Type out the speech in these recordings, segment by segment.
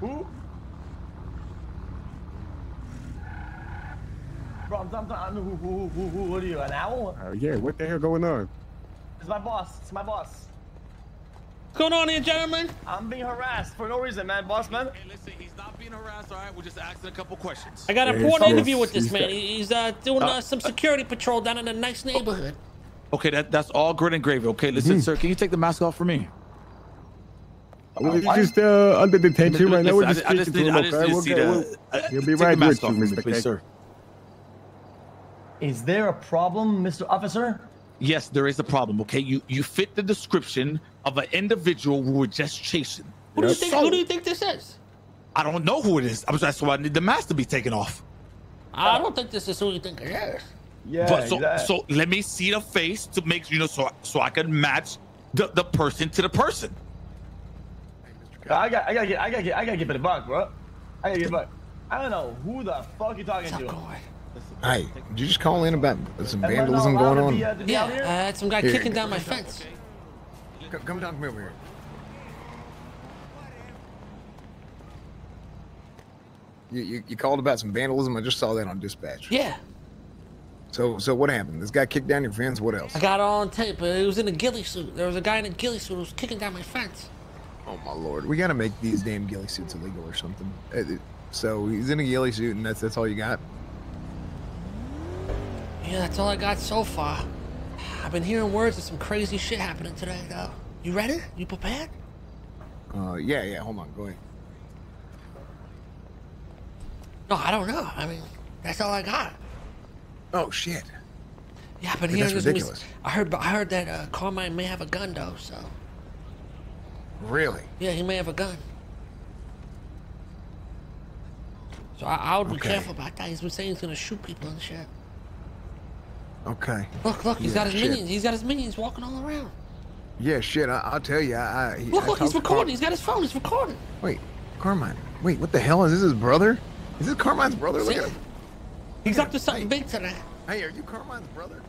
Who? Bro, I'm who are you, an owl? Yeah, what the hell going on? It's my boss. It's my boss. What's going on here, gentlemen? I'm being harassed for no reason, man, boss man. Hey, listen, he's not being harassed, all right? We're just asking a couple questions. I got an important interview with this man. He's doing some security patrol down in a nice neighborhood. Okay, that's all grit and gravy. Okay, listen, sir, can you take the mask off for me? We're just under detention right now. I just need to see that. You'll be right with you, Mr. Sir. Is there a problem, Mr. Officer? Yes, there is a problem, okay? You fit the description of an individual we were just chasing. Who do you think, who do you think this is? I don't know who it is. That's why I need the mask to be taken off. I don't think this is who you think it is. Yeah, but so let me see the face to make, so I can match the person to the person. I gotta get to the buck, bro. I gotta get buck. I don't know who the fuck you talking to. Hey, did you just call in about some vandalism going on? Yeah, I had some guy kicking down my fence. Okay. Come down, come over here. You called about some vandalism? I just saw that on dispatch. Yeah. So what happened? This guy kicked down your fence. What else? I got it all on tape. It was in a ghillie suit. There was a guy in a ghillie suit who was kicking down my fence. Oh my lord. We gotta make these damn ghillie suits illegal or something. So he's in a ghillie suit, and that's all you got? Yeah, that's all I got so far. I've been hearing words of some crazy shit happening today, though. You ready? You prepared? Yeah, hold on, go ahead. No, I don't know. I mean, that's all I got. Oh, shit. Yeah, I've been hearing this. Ridiculous. I heard that Carmine may have a gun, though, so. Really? Yeah, he may have a gun. So I would be careful about that. He's been saying he's gonna shoot people and shit. Okay. Look, he's got his minions. He's got his minions walking all around. Yeah, shit, I'll tell you. Look, he's recording. He's got his phone. He's recording. Wait, Carmine. Wait, what the hell? Is this his brother? Is this Carmine's brother? Look at him. He's up to something big today. Hey, are you Carmine's brother?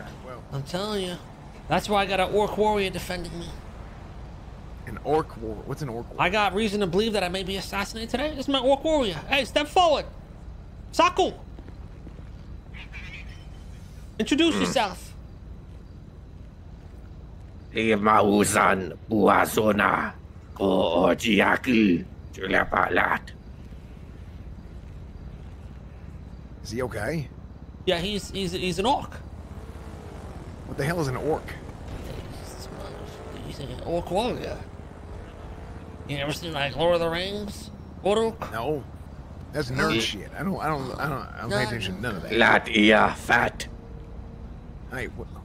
Okay, well. I'm telling you. That's why I got an orc warrior defending me. An orc warrior? What's an orc warrior? I got reason to believe that I may be assassinated today. This is my orc warrior. Hey, step forward. Saku. Introduce yourself. Emausan Buazona Ojiaki Julapalat. Is he okay? Yeah, he's an orc. What the hell is an orc? He's an orc warrior. You ever seen like Lord of the Rings? Orc? No, that's nerd shit. I don't pay attention to none of that. Latia fat. Hey, what are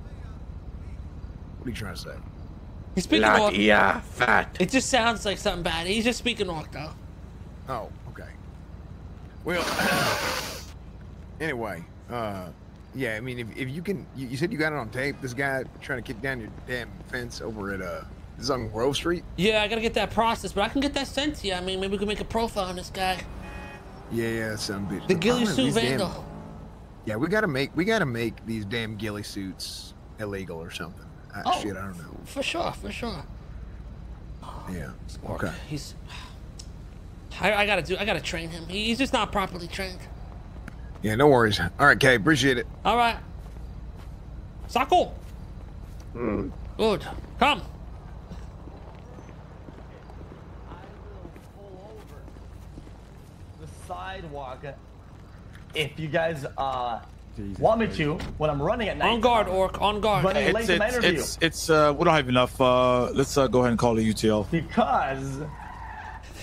you trying to say? He's speaking orc. Latia fat. It just sounds like something bad. He's just speaking orc though. Oh, okay. Well, anyway, yeah, I mean, if you can, you said you got it on tape. This guy trying to kick down your damn fence over at this is on Grove Street. Yeah, I gotta get that processed, but I can get that sent to you. I mean, maybe we can make a profile on this guy. Yeah, some bitch. The ghillie suit vandal. Damn, yeah, we gotta make these damn ghillie suits illegal or something. Oh, shit, I don't know. For sure. Yeah. Okay. He's. I gotta train him. He's just not properly trained. Yeah, no worries. All right, Kay, appreciate it. All right. Saku. Good. Come. I will pull over the sidewalk if you guys want me to when I'm running at night. On guard, orc. On guard. Running late in my interview. We don't have enough. Let's go ahead and call the UTL. Because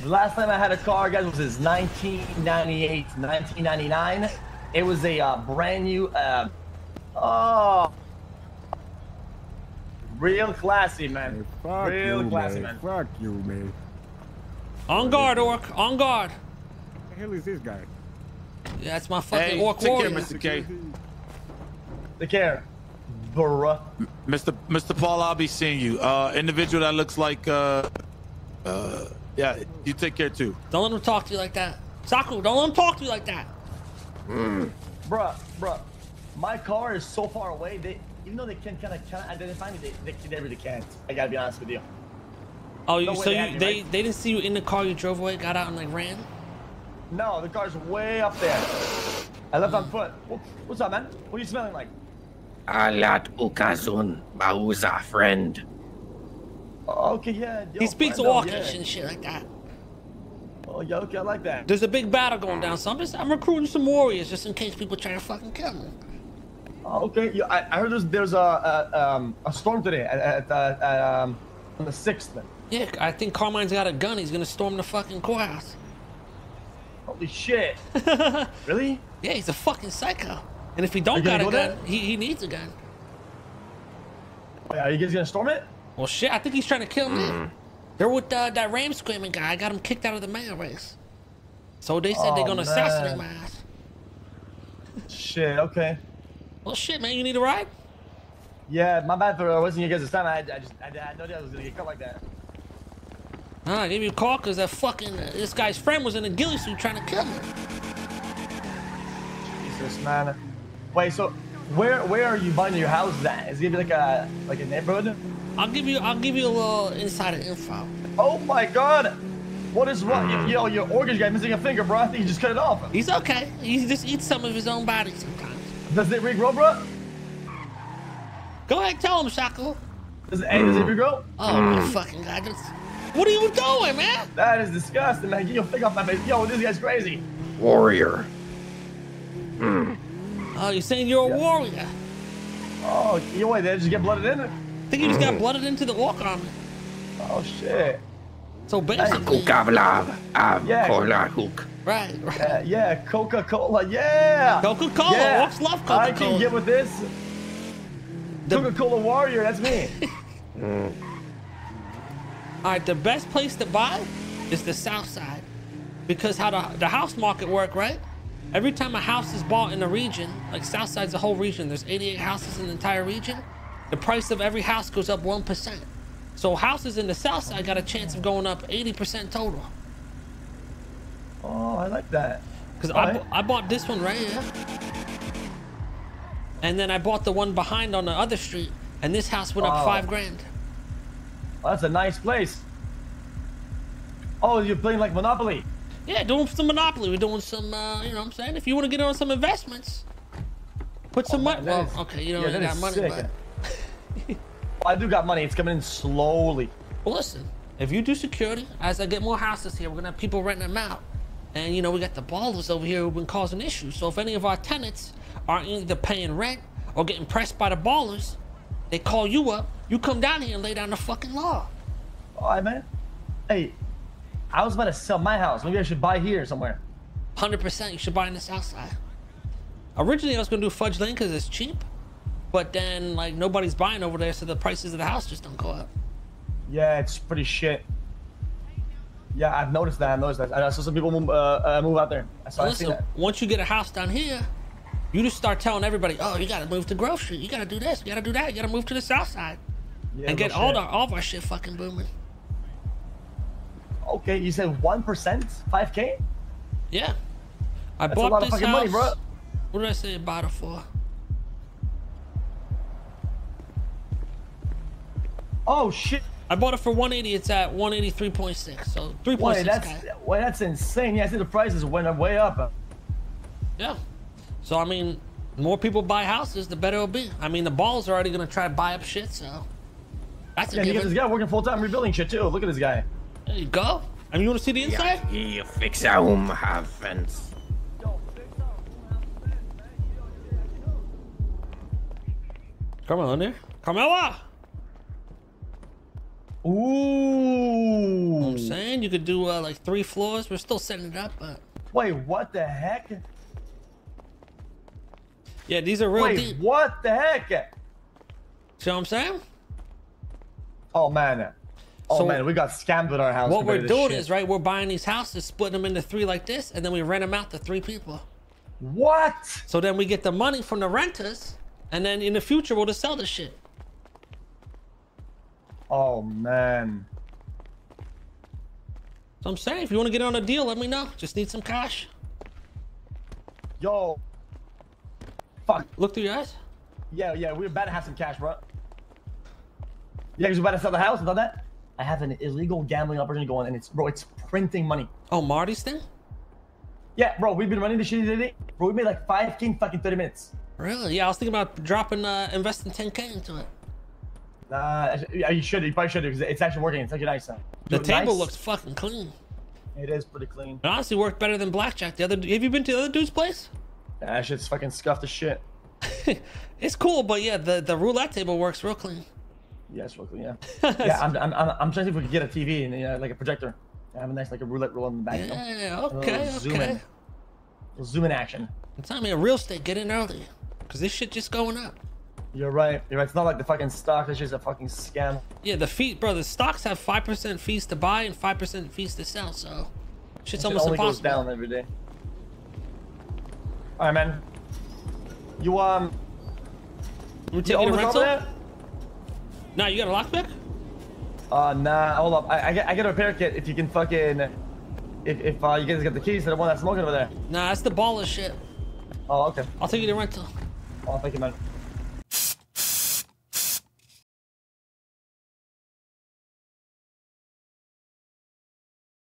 the last time I had a car, guys, was 1998, 1999. It was a brand new, real classy, man. Real classy, man. Fuck you, man. On guard, orc. On guard. What the hell is this guy? Yeah, that's my fucking orc warrior. Take care, Mr. K. Take care, bruh. Mr. Paul, I'll be seeing you. Individual that looks like, yeah, you take care too. Don't let him talk to you like that. Saku, don't let him talk to you like that. Bruh, my car is so far away, even though they can kind of identify me, they really can't. I gotta be honest with you. Oh, no, so they didn't see you in the car, you drove away, got out and like ran? No, the car's way up there. I left on foot. What's up, man? What are you smelling like? Alat ukazun, Bauza friend. Okay, yeah. Yo, he speaks Walkish and shit like that. Oh, yo, okay, I like that. There's a big battle going down, so I'm recruiting some warriors just in case people try to fucking kill me. Oh, okay, yeah, I heard there's a storm today at on the 6th. Yeah, I think Carmine's got a gun. He's gonna storm the fucking courthouse. Holy shit! Really? Yeah, he's a fucking psycho. And if he don't got a gun, he needs a gun. Wait, are you guys gonna storm it? Well, shit, I think he's trying to kill me. They're with that Ram Screaming guy. I got him kicked out of the mayor race. So they said they're gonna assassinate my ass. Shit, okay. Well, shit, man, you need a ride? Yeah, my bad for wasting you guys this time. I had no idea I was gonna get caught like that. I gave you a call because that fucking this guy's friend was in a ghillie suit trying to kill me. Jesus, man. Wait, so where are you buying your house at? Is it gonna be like a neighborhood? I'll give you a little insider info. Oh my God, what is wrong? Yo, your organ guy missing a finger, bro. I think you just cut it off. He's okay. He just eats some of his own body sometimes. Does it regrow, bro? Go ahead, tell him, Saku. Does it regrow? Oh my fucking God. What are you doing, man? That is disgusting, man. Get your thing off my face. Yo, this guy's crazy. Warrior. Oh, you're saying you're a warrior? Oh, you wait, did I just get blooded in? I think you just got blooded into the walk army. Oh, shit. So basically... Right, right. Yeah, Coca-Cola, yeah! Coca-Cola, yeah. Walks love Coca-Cola. I can get with this. Coca-Cola warrior, that's me. All right, the best place to buy is the South Side, because how the house market work, right? Every time a house is bought in a region, like South Side's a whole region, there's 88 houses in the entire region, the price of every house goes up 1%. So houses in the South Side got a chance of going up 80% total. Oh, I like that. Because I bought this one right here. And then I bought the one behind on the other street, and this house went up $5,000. Well, that's a nice place. Oh, you're playing like Monopoly. Yeah, doing some Monopoly. We're doing some, you know what I'm saying? If you want to get on some investments, put some money. Well, okay, you know, I got money, but... Well, I do got money. It's coming in slowly. Well, listen, if you do security, as I get more houses here, we're going to have people renting them out. And, you know, we got the ballers over here who've been causing issues. So if any of our tenants aren't either paying rent or getting pressed by the ballers, they call you up. You come down here and lay down the fucking law. All right, man. Hey, I was about to sell my house. Maybe I should buy here somewhere. 100%, you should buy in the South Side. Originally, I was going to do Fudge Lane because it's cheap. But then, like, nobody's buying over there, so the prices of the house just don't go up. Yeah, it's pretty shit. Yeah, I've noticed that. I saw some people move out there. Listen, once you get a house down here, you just start telling everybody, oh, you got to move to Grove Street. You got to do this. You got to do that. You got to move to the South Side. Yeah, and get all of our shit fucking booming. Okay, you said 1%? $5,000? Yeah. That's bought a lot of fucking money, bro. What did I say about it for? Oh, shit. I bought it for 180. It's at 183.6. So 3.6. Wait, that's insane. Yeah, I see the prices went way up. Yeah. So, I mean, more people buy houses, the better it'll be. I mean, the balls are already going to try to buy up shit, so... That's a given. This guy working full-time rebuilding shit too. Look at this guy. There you go. I mean, you want to see the inside? Yeah, fix our home have fence. Come on there. Carmella! Ooh. You know what I'm saying? You could do like 3 floors. We're still setting it up, but... Wait, what the heck? Yeah, these are real deep. What the heck? See what I'm saying? Oh, man. Oh, so, man, we got scammed with our house. What we're doing is, right, we're buying these houses, splitting them into 3 like this, and then we rent them out to 3 people. What? So then we get the money from the renters, and then in the future, we'll just sell this shit. Oh, man. So I'm saying, if you want to get on a deal, let me know. Just need some cash. Yo. Fuck. Look through your eyes? Yeah, yeah, we were about to have some cash, bro. Yeah, because we're about to sell the house, about that. I have an illegal gambling opportunity going, and it's, bro, it's printing money. Oh, Marty's thing? Yeah, bro, we've been running this shit today. Bro, we made like 5K in fucking 30 minutes. Really? Yeah, I was thinking about dropping, investing 10K into it. Nah, you should, you probably should, because it's actually working. It's actually nice, son. The table looks fucking clean. It is pretty clean. It honestly worked better than blackjack. The other, have you been to the other dude's place? Nah, that shit's fucking scuffed as shit. It's cool, but yeah, the roulette table works real clean. Yes, locally, yeah. Yeah, I'm trying to see if we could get a TV and like a projector. I have a nice like a roulette roll in the back. Yeah, though. Okay, okay. We'll zoom in action. I'm telling you, real estate, get in early, cause this shit just going up. You're right. You're right. It's not like the fucking stock. It's just a fucking scam. Yeah, the fee, bro. The stocks have 5% fees to buy and 5% fees to sell, so shit's almost impossible. Goes down every day. All right, man. You taking a rental? Nah, you got a lockpick? Nah, hold up. I got a repair kit if you can fucking... If you guys got the keys to the one that's smoking over there. Nah, that's the ball of shit. Oh, okay. I'll take you to rental. Oh, thank you, man.